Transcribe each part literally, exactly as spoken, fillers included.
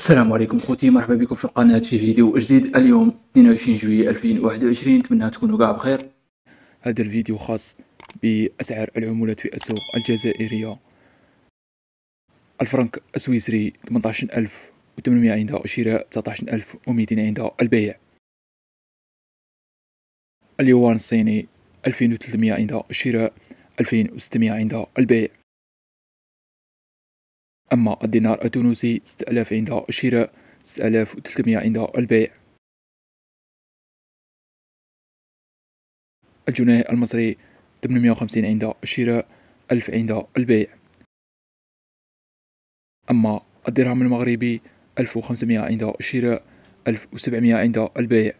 السلام عليكم خوتي، مرحبا بكم في القناة في فيديو جديد. اليوم اثنين وعشرين جويلية ألفين وواحد وعشرين، نتمنى تكونوا كاع بخير. هذا الفيديو خاص بأسعار العملات في الأسواق الجزائرية. الفرنك السويسري ثمانية عشر ألف وثمانمائة عند شراء، تسعة عشر ألف ومئتين عند البيع. اليوان الصيني ألفين وثلاثمائة عند شراء، ألفين وستمائة عند البيع. أما الدينار التونسي ستة آلاف عند الشراء، ستة آلاف وثلاثمائة عند البيع. الجنيه المصري ثمانمائة وخمسين عند الشراء، ألف عند البيع. أما الدرهم المغربي ألف وخمسمائة عند الشراء، ألف وسبعمائة عند البيع.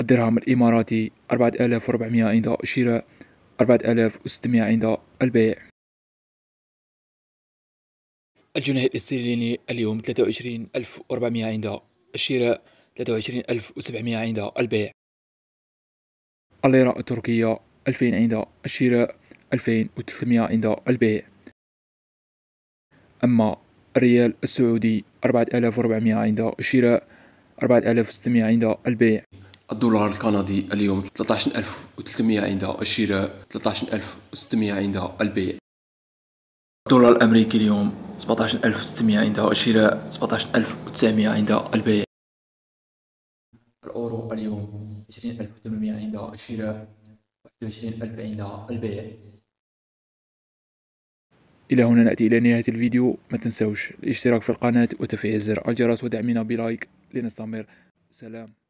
الدرهم الإماراتي أربعة آلاف وأربعمائة عند الشراء، أربعة آلاف وستمائة عند البيع. الجنيه الاسترليني اليوم ثلاثة وعشرين ألف وأربعمائة عند الشراء، ثلاثة وعشرين ألف وسبعمائة عند البيع. الليرة التركية ألفين عند الشراء، ألفين وثلاثمائة عند البيع. أما الريال السعودي أربعة آلاف وأربعمائة عند الشراء، أربعة آلاف وستمائة عند البيع. الدولار الكندي اليوم ثلاثة عشر ألف وثلاثمائة عند الشراء، ثلاثة عشر ألف وستمائة عند البيع. الدولار الأمريكي اليوم سبعة عشر ألف وستمائة عند الشراء، سبعة عشر ألف وتسعمائة عند البيع. الأورو اليوم عشرين ألف وثمانمائة عند الشراء، واحد وعشرين ألف عند البيع. إلى هنا نأتي إلى نهاية الفيديو. ما تنسوش الاشتراك في القناة وتفعيل زر الجرس ودعمنا بلايك لنستمر. سلام.